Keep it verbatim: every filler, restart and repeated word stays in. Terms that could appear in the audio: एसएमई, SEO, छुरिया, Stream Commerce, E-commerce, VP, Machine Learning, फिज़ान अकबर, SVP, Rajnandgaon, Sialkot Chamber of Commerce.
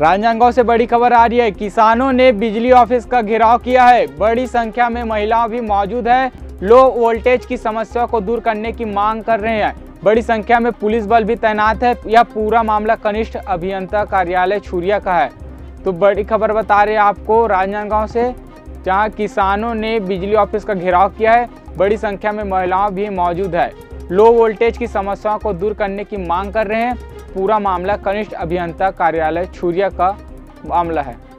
राजनांदगांव से बड़ी खबर आ रही है। किसानों ने बिजली ऑफिस का घेराव किया है। बड़ी संख्या में महिलाएं भी मौजूद है। लो वोल्टेज की समस्या को दूर करने की मांग कर रहे हैं। बड़ी संख्या में पुलिस बल भी तैनात है। यह पूरा मामला कनिष्ठ अभियंता कार्यालय छुरिया का है। तो बड़ी खबर बता रहे हैं आपको राजनांदगांव से, जहाँ किसानों ने बिजली ऑफिस का घेराव किया है। बड़ी संख्या में महिलाएं भी मौजूद है। लो वोल्टेज की समस्याओं को दूर करने की मांग कर रहे हैं। पूरा मामला कनिष्ठ अभियंता कार्यालय छुरिया का मामला है।